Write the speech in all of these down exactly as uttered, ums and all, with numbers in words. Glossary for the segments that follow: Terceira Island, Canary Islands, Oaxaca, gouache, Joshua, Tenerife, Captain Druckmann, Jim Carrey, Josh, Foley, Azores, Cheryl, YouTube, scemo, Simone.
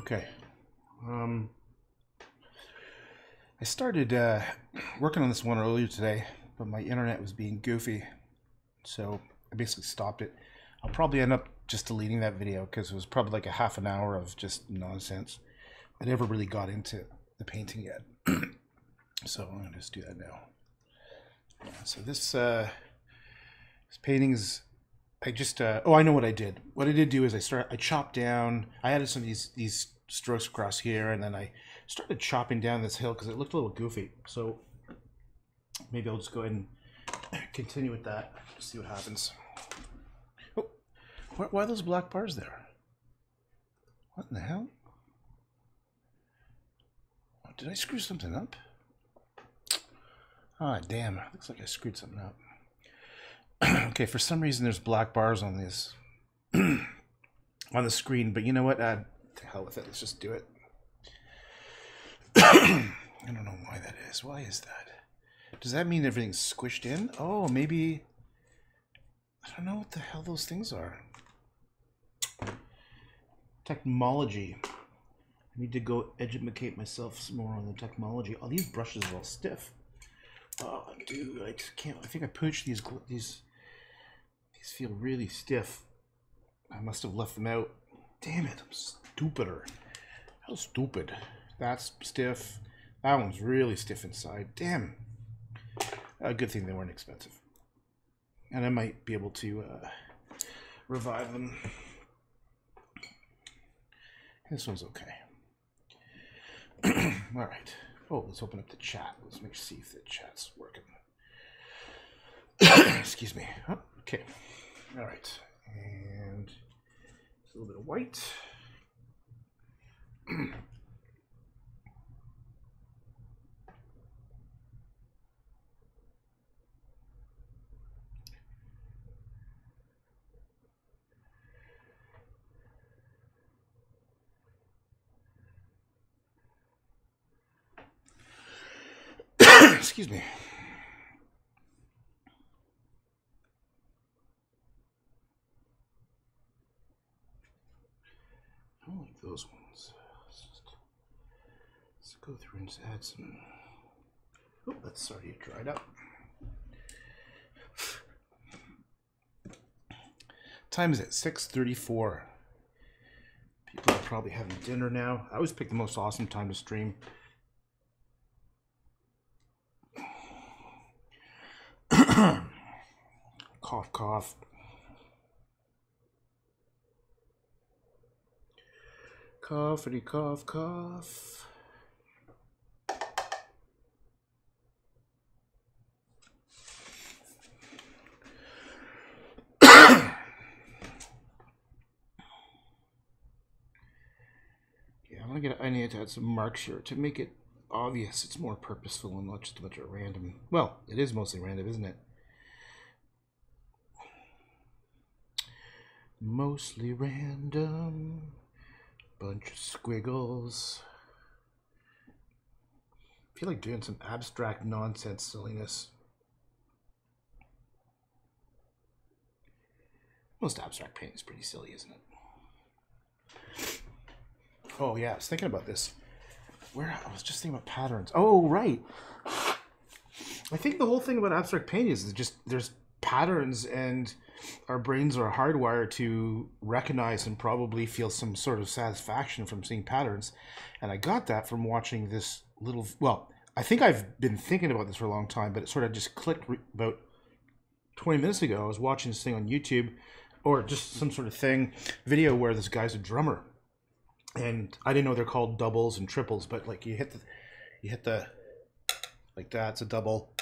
Okay. Um, I started uh, working on this one earlier today, but my internet was being goofy, so I basically stopped it. I'll probably end up just deleting that video because it was probably like a half an hour of just nonsense. I never really got into the painting yet. So I'm gonna just do that now. Yeah, so this uh, this painting's, I just uh, oh I know what I did. What I did do is I start I chopped down. I added some of these these strokes across here, and then I started chopping down this hill because it looked a little goofy. So maybe I'll just go ahead and continue with that. See what happens. Oh, why, why are those black bars there? What in the hell? Oh, did I screw something up? Ah, oh, damn, it looks like I screwed something up. Okay, for some reason there's black bars on this on the screen, but you know what? Uh, to hell with it, let's just do it. I don't know why that is. Why is that? Does that mean everything's squished in? Oh, maybe, I don't know what the hell those things are. Technology. I need to go educate myself some more on the technology. Oh, these brushes are all stiff. Oh, dude, I just can't. I think I pooched these. These, these feel really stiff. I must have left them out. Damn it! I'm stupider. How stupid. That's stiff. That one's really stiff inside. Damn. A uh, good thing they weren't expensive. And I might be able to uh, revive them. This one's okay. All right. Oh, let's open up the chat. Let's make see if the chat's working. Excuse me. Oh, okay. All right. And a little bit of white. Excuse me. I don't like those ones. Let's, just, let's go through and just add some. Oh, that's already dried up. Time is at six thirty-four. People are probably having dinner now. I always pick the most awesome time to stream. Cough, cough. Coughy, cough, cough. Yeah, I'm gonna get. I need to add some marks here to make it obvious. It's more purposeful and not just a bunch of random. Well, it is mostly random, isn't it? Mostly random, bunch of squiggles. I feel like doing some abstract nonsense silliness. Most abstract painting is pretty silly, isn't it? Oh yeah, I was thinking about this. Where I was just thinking about patterns. Oh right. I think the whole thing about abstract painting is just there's patterns, and our brains are hardwired to recognize and probably feel some sort of satisfaction from seeing patterns. And I got that from watching this little, well, I think I've been thinking about this for a long time, but it sort of just clicked about twenty minutes ago. I was watching this thing on YouTube, or just some sort of thing, video where this guy's a drummer. And I didn't know they're called doubles and triples, but like you hit the, you hit the, like that's a double.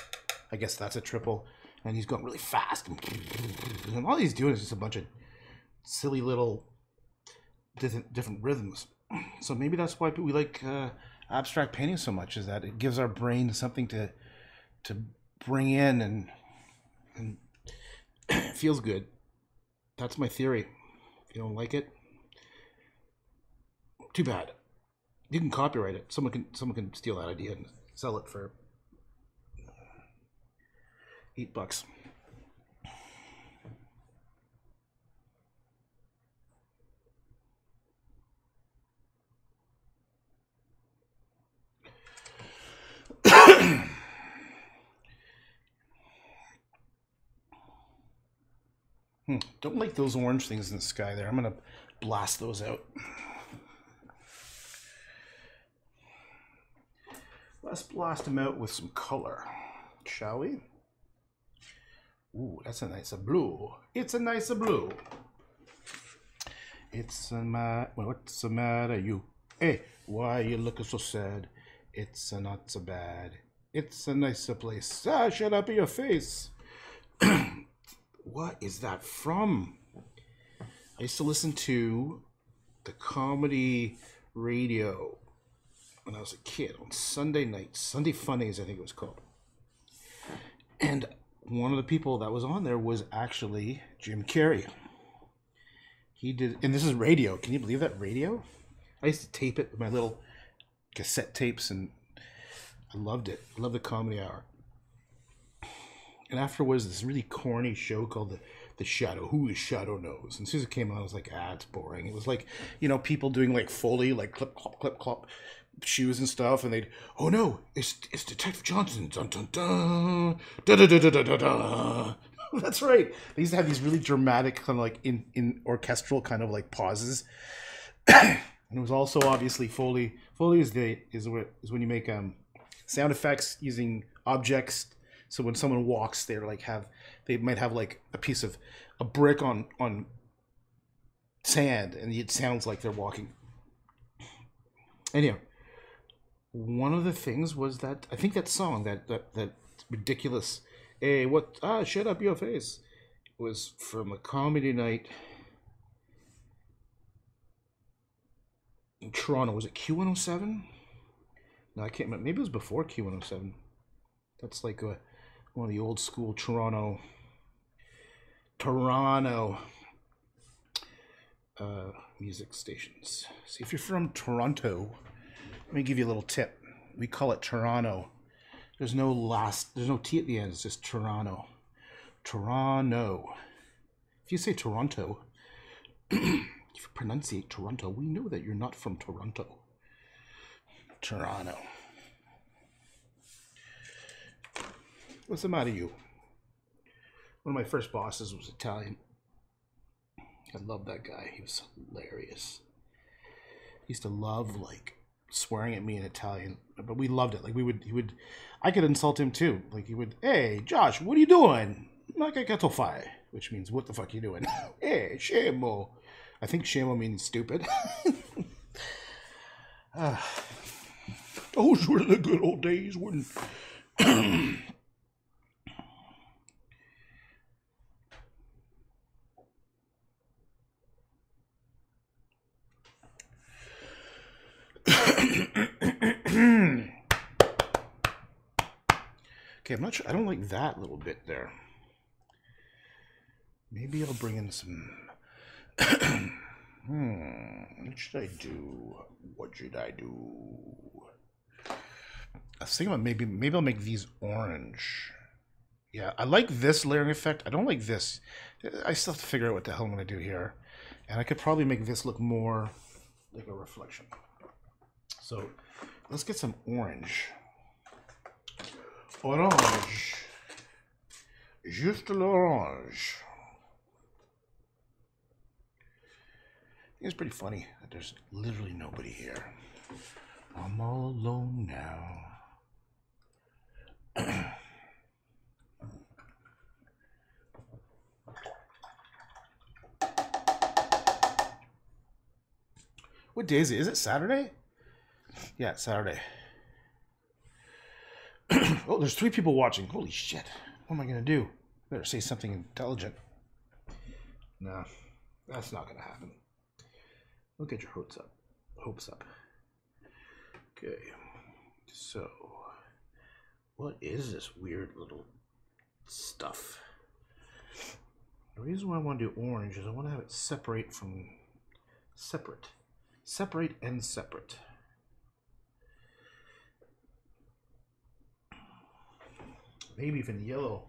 I guess that's a triple. And he's going really fast, and all he's doing is just a bunch of silly little different, different rhythms. So maybe that's why we like uh, abstract painting so much, is that it gives our brain something to to bring in, and and it feels good. That's my theory. If you don't like it, too bad. You can copyright it. Someone can someone can steal that idea and sell it for Eight bucks. Hmm. Don't like those orange things in the sky there. I'm gonna blast those out. Let's blast them out with some color, shall we? Ooh, that's a nicer blue. It's a nicer blue. It's a matter, what's the matter you? Hey, why are you looking so sad? It's a not so bad. It's a nicer place. Ah, shut up in your face. What is that from? I used to listen to the comedy radio when I was a kid on Sunday nights, Sunday Funnies, I think it was called. And one of the people that was on there was actually Jim Carrey. He did, and this is radio. Can you believe that? Radio? I used to tape it with my little cassette tapes, and I loved it. I loved the comedy hour. And afterwards, this really corny show called The, the Shadow. Who the Shadow knows? And as soon as it came on, I was like, ah, it's boring. It was like, you know, people doing like Foley, like clip, clop, clip, clop, shoes and stuff. And they'd, oh no, it's it's Detective Johnson. Dun, dun, dun, da, da, da, da, da, da, da. That's right. They used to have these really dramatic kind of like in, in orchestral kind of like pauses. And it was also obviously Foley. Foley is the is what is when you make um sound effects using objects. So when someone walks, they're like have they might have like a piece of a brick on on sand, and it sounds like they're walking. Anyhow, one of the things was that I think that song that that, that ridiculous. Hey, what? Ah, shut up your face. It was from a comedy night in Toronto. Was it Q one oh seven? No, I can't remember. Maybe it was before Q one oh seven. That's like a, one of the old school Toronto. Toronto. Uh, music stations. See, if you're from Toronto, let me give you a little tip. We call it Toronto. There's no last, there's no T at the end, it's just Toronto. Toronto. If you say Toronto, if you pronunciate Toronto, we know that you're not from Toronto. Toronto. What's the matter, you? One of my first bosses was Italian. I love that guy, he was hilarious. He used to love, like, swearing at me in Italian, but we loved it. Like we would, he would, I could insult him too. Like he would, hey, Josh, what are you doing? Which means, what the fuck are you doing? Hey, scemo. I think scemo means stupid. uh, those were the good old days when... Okay, I'm not sure. I don't like that little bit there. Maybe I'll bring in some. hmm, what should I do? What should I do? I was thinking about maybe maybe I'll make these orange. Yeah, I like this layering effect. I don't like this. I still have to figure out what the hell I'm gonna do here, and I could probably make this look more like a reflection. So let's get some orange. Orange. Juste l'orange. It's pretty funny that there's literally nobody here. I'm all alone now. What day is it? Is it Saturday? Yeah, Saturday. Oh, there's three people watching. Holy shit. What am I going to do? Better say something intelligent. Nah, that's not going to happen. Look at your hopes up. Hopes up. Okay. So, what is this weird little stuff? The reason why I want to do orange is I want to have it separate from... Separate. Separate and separate. Maybe even yellow.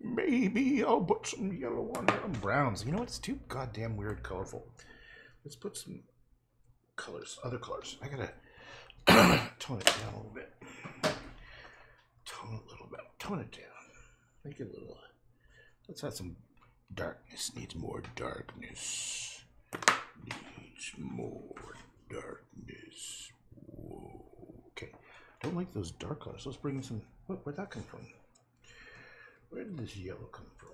Maybe I'll put some yellow on it. And browns. You know what? It's too goddamn weird colorful. Let's put some colors, other colors. I gotta tone it down a little bit. Tone it a little bit. Tone it down. Make it a little. Let's add some Darkness needs more darkness. Needs more darkness. Whoa. Okay. I don't like those dark colors. Let's bring in some. What, where'd that come from? Where did this yellow come from?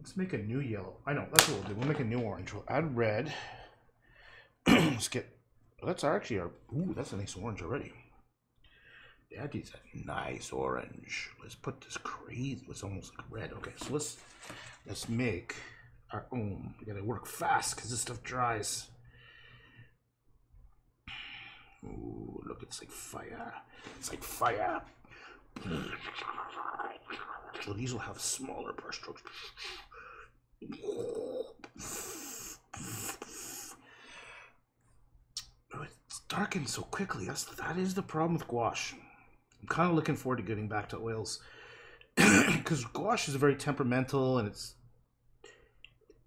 Let's make a new yellow. I know. That's what we'll do. We'll make a new orange. We'll add red. Let's get. Well, that's actually our. Ooh, that's a nice orange already. That is a nice orange. Let's put this crazy. It's almost like red. Okay, so let's let's make our own. We gotta work fast because this stuff dries. Ooh, look, it's like fire. It's like fire. So these will have smaller brush strokes. Oh, it's darkened so quickly. That's that is the problem with gouache. I'm kind of looking forward to getting back to oils because gouache is very temperamental and it's it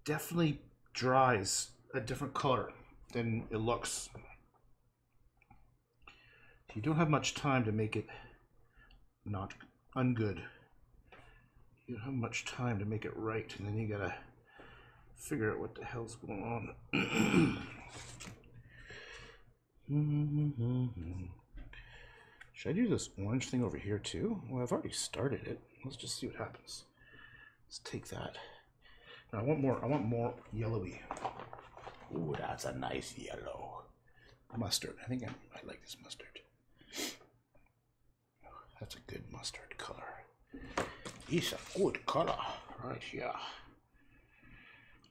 definitely dries a different color than it looks. You don't have much time to make it not ungood. You don't have much time to make it right, and then you gotta figure out what the hell's going on. Should I do this orange thing over here too? Well, I've already started it. Let's just see what happens. Let's take that. Now I want more. I want more yellowy. Ooh, that's a nice yellow. Mustard. I think I, I like this mustard. That's a good mustard color. It's a good color right here.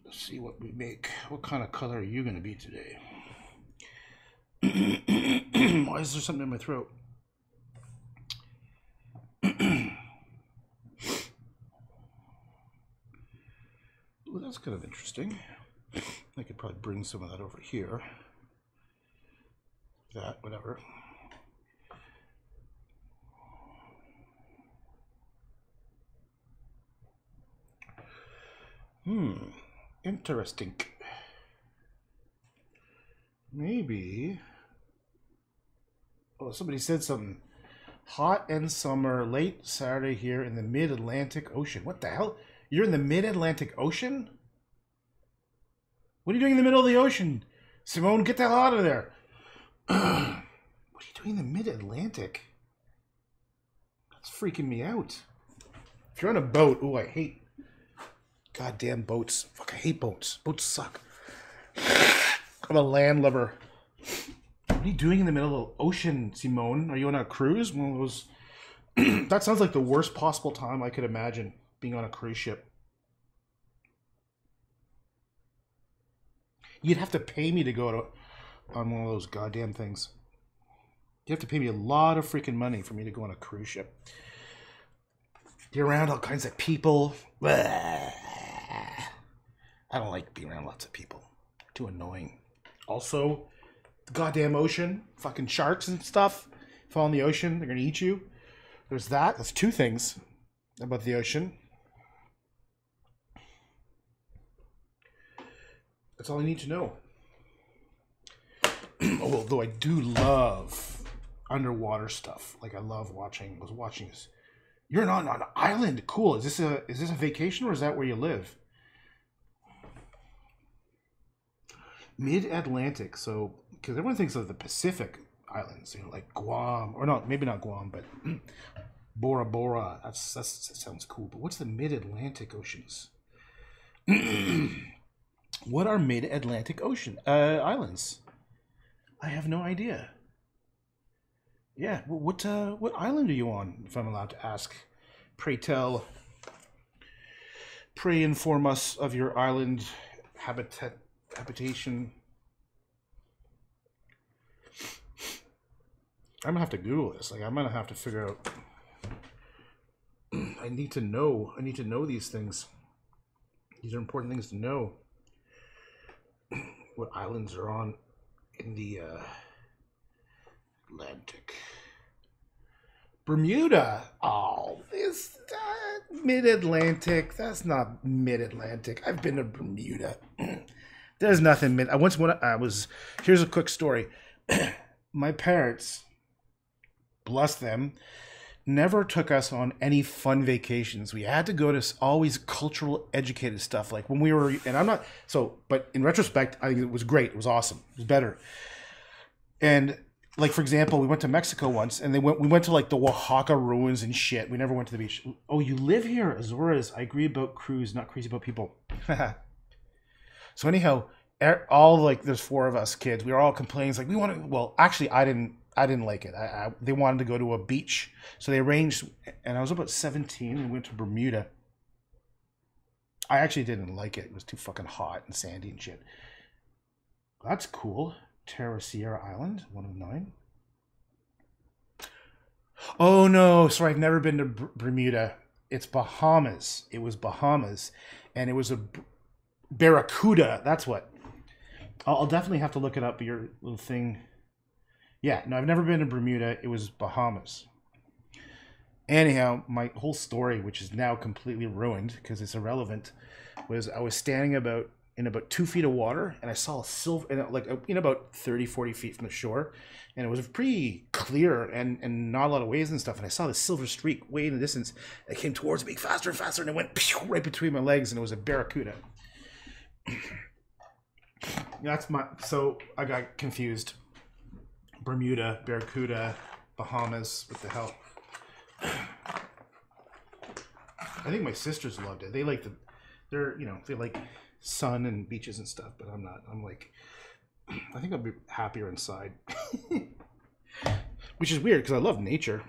Let's see what we make. What kind of color are you going to be today? Why is there something in my throat? Well, that's kind of interesting. I could probably bring some of that over here. That, whatever. Hmm, interesting. Maybe. Oh, somebody said something. Hot and summer, late Saturday here in the mid-Atlantic Ocean. What the hell? You're in the mid-Atlantic Ocean? What are you doing in the middle of the ocean? Simone, get the hell out of there. What are you doing in the mid-Atlantic? That's freaking me out. If you're on a boat, ooh, I hate. Goddamn boats. Fuck, I hate boats. Boats suck. I'm a land lover. What are you doing in the middle of the ocean, Simone? Are you on a cruise? One of those. That sounds like the worst possible time I could imagine, being on a cruise ship. You'd have to pay me to go to on one of those goddamn things. You have to pay me a lot of freaking money for me to go on a cruise ship. You're around all kinds of people. Blah. I don't like being around lots of people. Too annoying. Also, the goddamn ocean, fucking sharks and stuff. Fall in the ocean, they're gonna eat you. There's that. That's two things about the ocean. That's all I need to know. Although I do love underwater stuff. Like I love watching. I was watching this. You're not on an island. Cool. Is this a is this a vacation or is that where you live? Mid-Atlantic. So because everyone thinks of the Pacific Islands, you know, like Guam or not. Maybe not Guam, but Bora Bora. That's, that's that sounds cool. But what's the mid-Atlantic oceans? What are mid-Atlantic ocean uh, islands? I have no idea. Yeah, well, what uh, what island are you on, if I'm allowed to ask? Pray tell. Pray inform us of your island habitat habitation. I'm gonna have to Google this. Like, I'm gonna have to figure out. I need to know. I need to know these things. These are important things to know. What islands are on? In the uh, Atlantic. Bermuda. Oh, this uh, mid-Atlantic. That's not mid-Atlantic. I've been to Bermuda. There's nothing mid. I once when I was. Here's a quick story. My parents, bless them, never took us on any fun vacations. We had to go to always cultural educated stuff. Like when we were, and I'm not, so, but in retrospect, I think it was great. It was awesome. It was better. And like, for example, we went to Mexico ones and they went, we went to like the Oaxaca ruins and shit. We never went to the beach. Oh, you live here, Azores. I agree about crews, not crazy about people. So anyhow, all like there's four of us kids. We were all complaining. It's like we want to, well, actually I didn't, I didn't like it. I, I, they wanted to go to a beach. So they arranged, and I was about seventeen and went to Bermuda. I actually didn't like it. It was too fucking hot and sandy and shit. That's cool. Terceira Island, one of nine. Oh no, sorry, I've never been to Br Bermuda. It's Bahamas. It was Bahamas. And it was a b Barracuda. That's what. I'll, I'll definitely have to look it up, your little thing. Yeah, no, I've never been to Bermuda. It was Bahamas. Anyhow, my whole story, which is now completely ruined because it's irrelevant, was I was standing about in about two feet of water, and I saw a silver, and like in about thirty, forty feet from the shore, and it was pretty clear and and not a lot of waves and stuff. And I saw this silver streak way in the distance. It came towards me faster and faster, and it went right between my legs, and it was a barracuda. That's my. So I got confused. Bermuda, Barracuda, Bahamas, what the hell? I think my sisters loved it. They like the, they're, you know, they like sun and beaches and stuff, but I'm not. I'm like, I think I'll be happier inside. Which is weird because I love nature.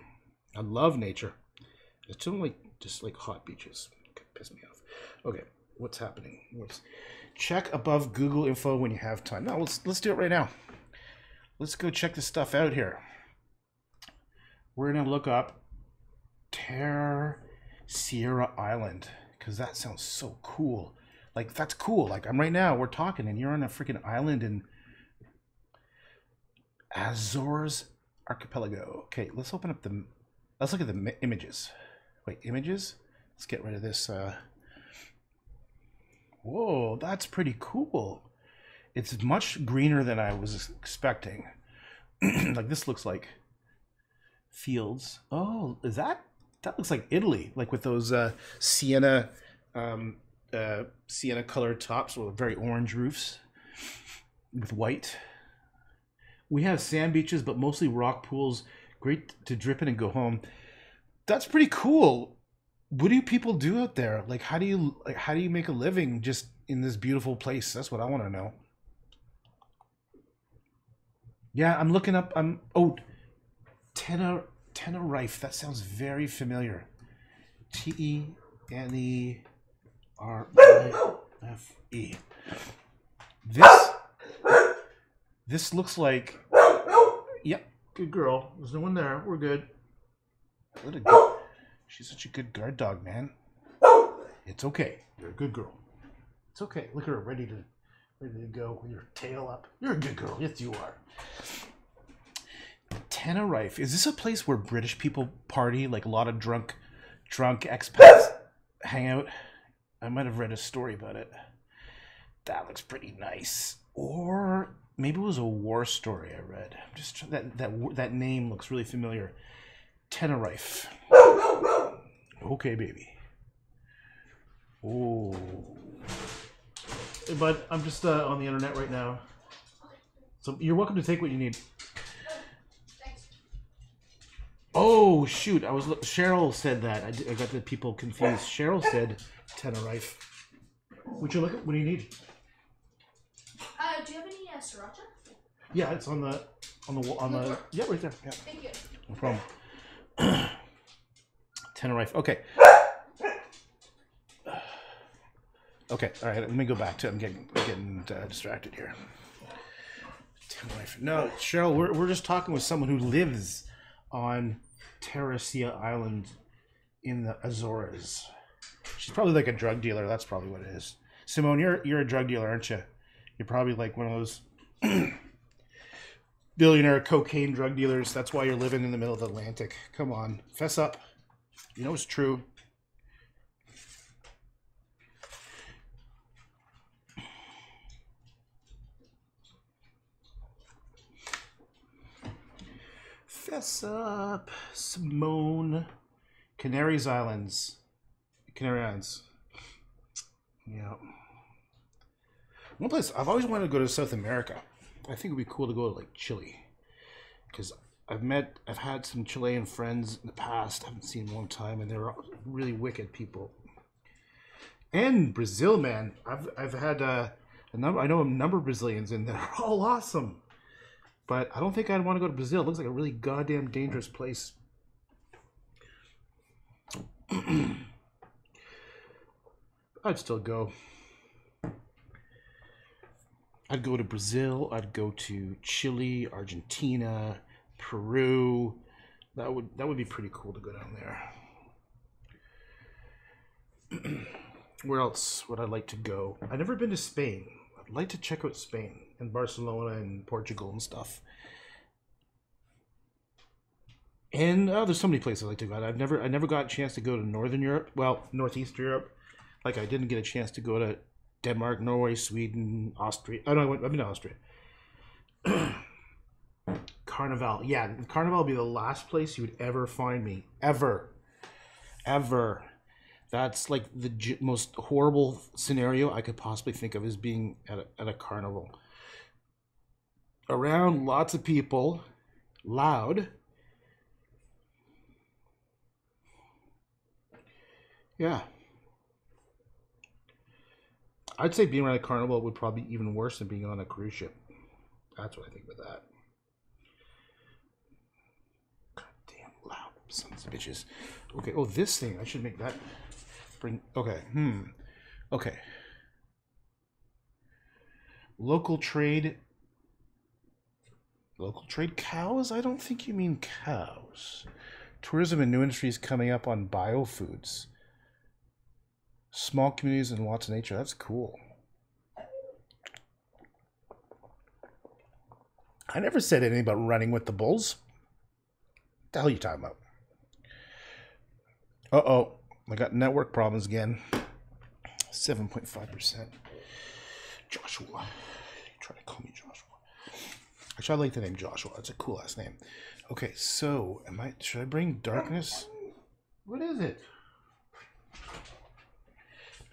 I love nature. I just don't like, just like hot beaches. It could piss me off. Okay, what's happening? What's, check above Google info when you have time. No, let's, let's do it right now. Let's go check this stuff out here. We're gonna look up Terceira Island because that sounds so cool. Like that's cool. Like I'm right now. We're talking, and you're on a freaking island in Azores archipelago. Okay, let's open up the. Let's look at the images. Wait, images. Let's get rid of this. Uh... Whoa, that's pretty cool. It's much greener than I was expecting. Like this looks like fields. Oh, is that, that looks like Italy, like with those uh, sienna, um, uh, sienna colored tops with very orange roofs with white. We have sand beaches, but mostly rock pools. Great to drip in and go home. That's pretty cool. What do you people do out there? Like, how do you, like, how do you make a living just in this beautiful place? That's what I want to know. Yeah, I'm looking up, I'm, oh, Tener, Tenerife, that sounds very familiar. T E N E R I F E. This, this looks like, yep, good girl. There's no one there, we're good. What a good, she's such a good guard dog, man. It's okay, you're a good girl. It's okay, look at her, ready to, ready to go with your tail up. You're a good girl. Yes, you are. Tenerife. Is this a place where British people party? Like a lot of drunk, drunk expats hang out? I might have read a story about it. That looks pretty nice. Or maybe it was a war story I read. I'm just trying, that that that name looks really familiar. Tenerife. Okay, baby. Oh. But I'm just uh, on the internet right now. So you're welcome to take what you need. Oh, shoot. I was. Cheryl said that. I, I got the people confused. Cheryl said Tenerife. Would you look at what do you need? Uh, do you have any uh, sriracha? Yeah, it's on the on the on the yeah, right there. Yeah. Thank you. No problem. Tenerife. Okay. Okay, all right, let me go back to it. I'm getting, getting uh, distracted here. No, Cheryl, we're, we're just talking with someone who lives on Terceira Island in the Azores. She's probably like a drug dealer. That's probably what it is. Simone, you're, you're a drug dealer, aren't you? You're probably like one of those billionaire cocaine drug dealers. That's why you're living in the middle of the Atlantic. Come on, fess up. You know it's true. us up, Simone. Canary Islands. Canary Islands. Yeah. One place I've always wanted to go to South America. I think it'd be cool to go to like Chile, because I've met, I've had some Chilean friends in the past. I haven't seen them in a long time, and they're really wicked people. And Brazil, man, I've I've had uh, a number. I know a number of Brazilians, and they're all awesome. But I don't think I'd want to go to Brazil. It looks like a really goddamn dangerous place. I'd still go. I'd go to Brazil. I'd go to Chile, Argentina, Peru. That would that would be pretty cool to go down there. Where else would I like to go? I've never been to Spain. I'd like to check out Spain and Barcelona and Portugal and stuff. And oh, there's so many places I like to go. I've never I never got a chance to go to Northern Europe. Well, Northeast Europe. Like I didn't get a chance to go to Denmark, Norway, Sweden, Austria. Oh no, I went. I've been to Austria. Carnival. Yeah, Carnival would be the last place you would ever find me. Ever. Ever. That's like the j most horrible scenario I could possibly think of, is being at a, at a carnival. Around lots of people. Loud. Yeah. I'd say being around a carnival would probably be even worse than being on a cruise ship. That's what I think about that. Goddamn loud sons of bitches. Okay, oh, this thing. I should make that bring... Okay, hmm. Okay. Local trade... Local trade cows? I don't think you mean cows. Tourism and new industries coming up on biofoods. Small communities and lots of nature. That's cool. I never said anything about running with the bulls. What the hell are you talking about? Uh-oh. I got network problems again. seven point five percent. Joshua. Try to call me Joshua. Actually, I like the name Joshua. That's a cool-ass name. Okay, so am I? Should I bring darkness? What is it?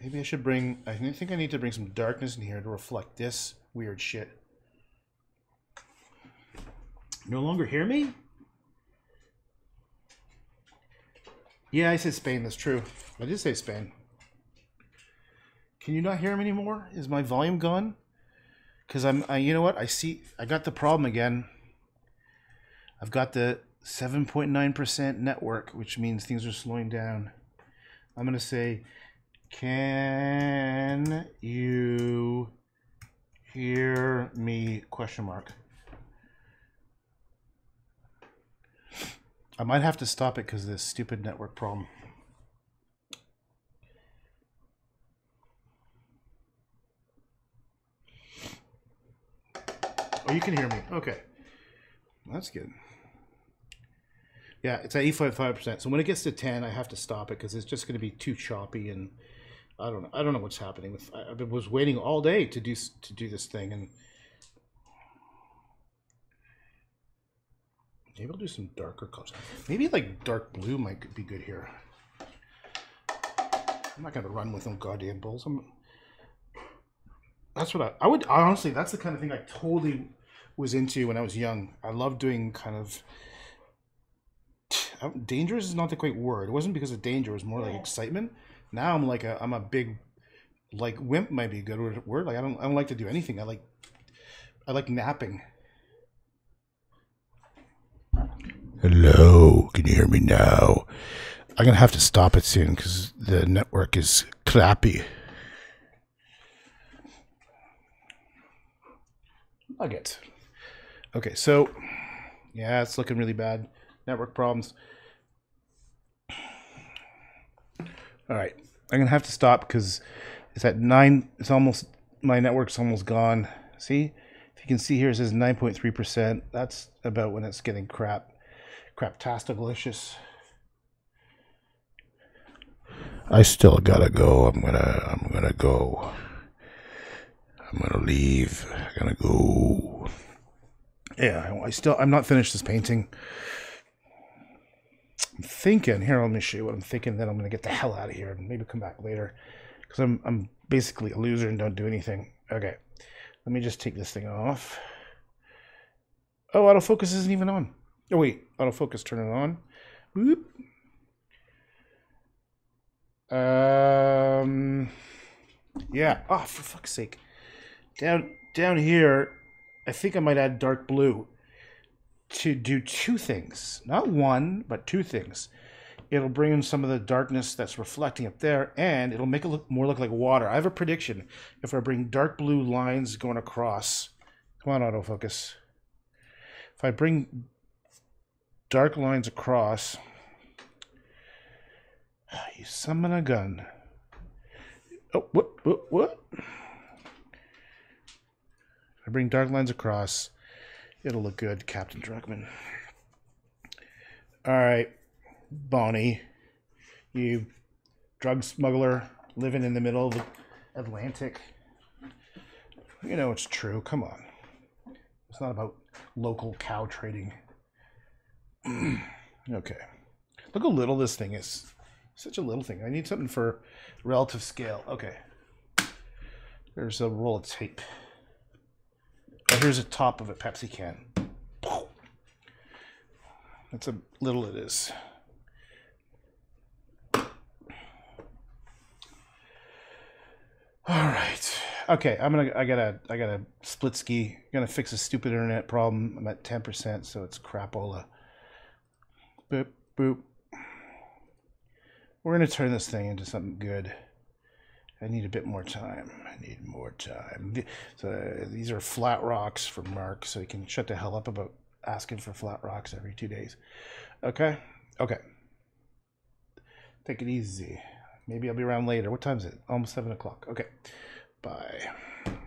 Maybe I should bring... I think I need to bring some darkness in here to reflect this weird shit. No longer hear me? Yeah, I said Spain. That's true. I did say Spain. Can you not hear him anymore? Is my volume gone? Because I'm... I, you know what? I see... I got the problem again. I've got the seven point nine percent network, which means things are slowing down. I'm going to say... Can you hear me? Question mark. I might have to stop it because of this stupid network problem. Oh, you can hear me. Okay. That's good. Yeah, it's at eight point five percent. So when it gets to ten, I have to stop it because it's just going to be too choppy and... I don't know. I don't know what's happening with. I was waiting all day to do to do this thing, and maybe I'll do some darker colors. Maybe like dark blue might be good here. I'm not gonna run with them goddamn bulls. I'm, that's what I. I would I honestly. That's the kind of thing I totally was into when I was young. I loved doing kind of. Dangerous is not the quite word. It wasn't because of danger. It was more like excitement. Now I'm like a I'm a big, like wimp might be a good word. Like I don't I don't like to do anything. I like I like napping. Hello, can you hear me now? I'm gonna have to stop it soon because the network is crappy. Nugget. Okay, so yeah, it's looking really bad. Network problems. All right, I'm gonna have to stop because it's at nine. It's almost, my network's almost gone. See, if you can see here, it says nine point three percent. That's about when it's getting crap, craptasticalicious. I still gotta go. I'm gonna, I'm gonna go. I'm gonna leave. I'm gonna go. Yeah, I still, I'm not finished this painting. I'm thinking, here, let me show you what I'm thinking, then I'm going to get the hell out of here and maybe come back later, because I'm, I'm basically a loser and don't do anything. Okay, let me just take this thing off. Oh, autofocus isn't even on. Oh, wait, autofocus, turn it on. Boop. Um, yeah, oh, for fuck's sake. Down, down here, I think I might add dark blue to do two things. Not one, but two things. It'll bring in some of the darkness that's reflecting up there, and it'll make it look more look like water. I have a prediction. If I bring dark blue lines going across... Come on, autofocus. If I bring dark lines across... You summon a gun. Oh, what, what, what? If I bring dark lines across, it'll look good, Captain Druckmann. All right, Bonnie, you drug smuggler living in the middle of the Atlantic. You know it's true. Come on. It's not about local cow trading. Okay. Look how little this thing is. Such a little thing. I need something for relative scale. Okay. There's a roll of tape. Oh, here's the top of a Pepsi can. That's how little it is. All right. Okay. I'm gonna. I gotta. I gotta split ski. I'm gonna fix a stupid internet problem. I'm at ten percent, so it's crapola. Boop boop. We're going to turn this thing into something good. I need a bit more time. I need more time. So these are flat rocks for Mark, so he can shut the hell up about asking for flat rocks every two days. Okay? Okay. Take it easy. Maybe I'll be around later. What time is it? Almost seven o'clock. Okay. Bye.